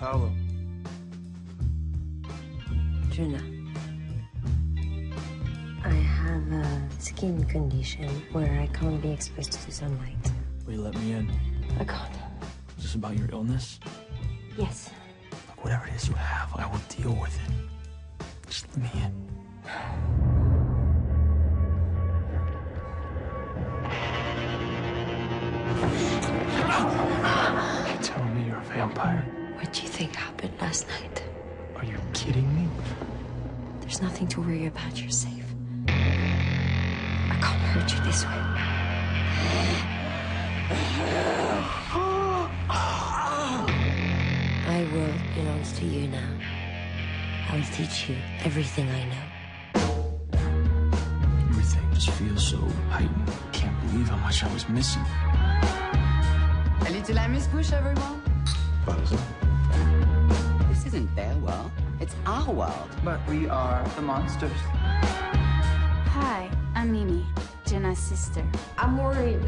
Paolo. Djuna, I have a skin condition where I can't be exposed to the sunlight. Will you let me in? I can't. Is this about your illness? Yes. Look, whatever it is you have, I will deal with it. Just let me in. Tell me you're a vampire. What do you think happened last night? Are you kidding me? There's nothing to worry about. You're safe. I can't hurt you this way. My world belongs to you now. I will teach you everything I know. Everything just feels so heightened. I can't believe how much I was missing. Allez de la misbouche, everyone. This isn't their world. It's our world. But we are the monsters. Hi, I'm Mimi, Djuna's sister. I'm worried.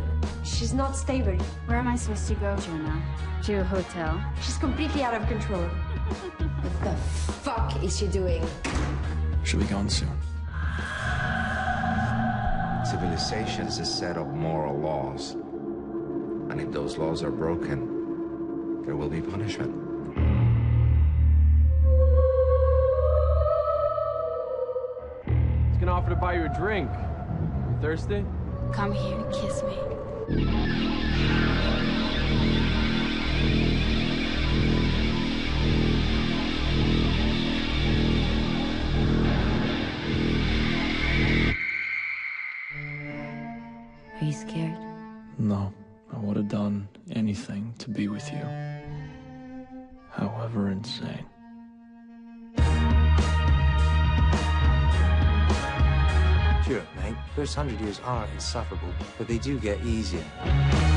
She's not stable. Where am I supposed to go, Djuna? To a hotel. She's completely out of control. What the fuck is she doing? She'll be gone soon. Civilization is a set of moral laws. And if those laws are broken, there will be punishment. He's gonna offer to buy you a drink. You thirsty? Come here and kiss me. Are you scared? No, I would have done anything to be with you, however insane. Sure, mate. First 100 years are insufferable, but they do get easier.